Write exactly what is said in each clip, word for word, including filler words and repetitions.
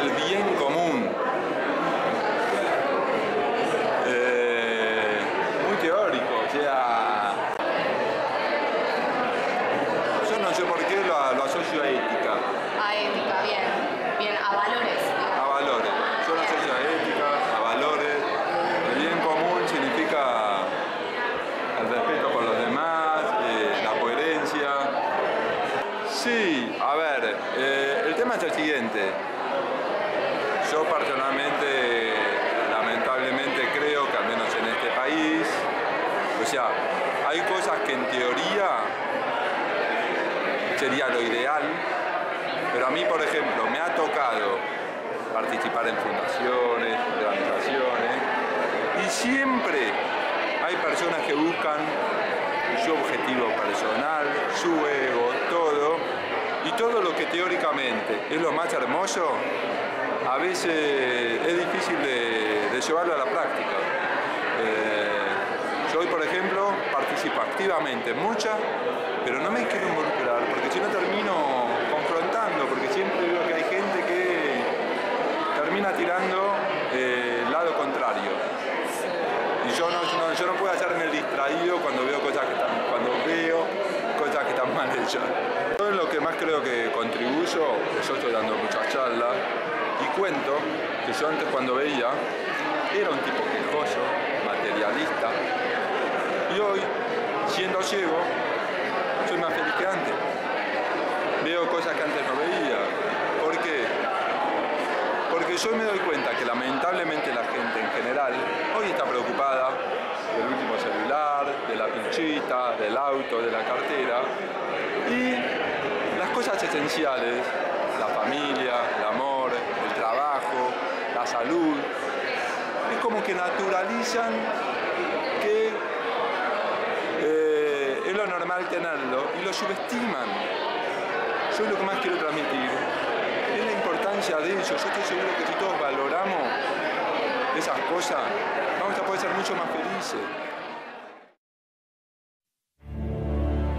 el bien común. Eh, muy teórico, o sea... Yo no sé por qué lo, lo asocio a ética. A ética, bien. Bien, a valores. Digamos. A valores. Yo lo asocio a ética, a valores. El bien común significa el respeto por los demás, eh, la coherencia. Sí, a ver, eh, el tema es el siguiente. Yo personalmente, lamentablemente, creo que al menos en este país, o sea, hay cosas que en teoría sería lo ideal, pero a mí, por ejemplo, me ha tocado participar en fundaciones, organizaciones, y siempre hay personas que buscan su objetivo personal, su ego, todo, y todo lo que teóricamente es lo más hermoso, a veces es difícil de, de llevarlo a la práctica. Eh, yo hoy, por ejemplo, participo activamente en muchas, pero no me quiero involucrar, porque si no termino confrontando, porque siempre veo que hay gente que termina tirando eh, el lado contrario. Y yo no, no, yo no puedo hacerme el distraído cuando veo cosas que están, cuando veo cosas que están mal hechas. Yo en lo que más creo que contribuyo, que yo estoy dando muchas charlas, y cuento que yo antes cuando veía, era un tipo quejoso, materialista, y hoy, siendo ciego, soy más feliz que antes. Veo cosas que antes no veía. ¿Por qué? Porque yo me doy cuenta que lamentablemente la gente en general hoy está preocupada del último celular, de la pinchita, del auto, de la cartera, y las cosas esenciales, la familia, el amor, el trabajo, la salud, es como que naturalizan que eh, es lo normal tenerlo y lo subestiman. Yo lo que más quiero transmitir es la importancia de eso. Yo estoy seguro que si todos valoramos esas cosas, vamos a poder ser mucho más felices.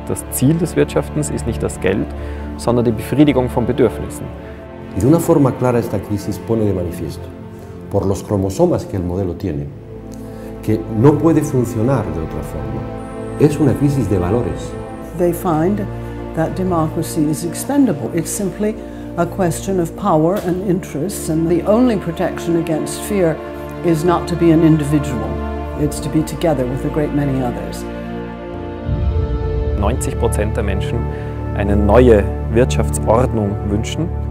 Das Ziel des Wirtschaftens ist nicht das Geld, sondern die Befriedigung von Bedürfnissen. Y de una forma clara esta crisis pone de manifiesto, por los cromosomas que el modelo tiene, que no puede funcionar de otra forma. Es una crisis de valores. They find that democracy is expendable. It's simply a question of power and interests, and the only protection against fear is not to be an individual. It's to be together with a great many others. neunzig Prozent der Menschen eine neue Wirtschaftsordnung wünschen.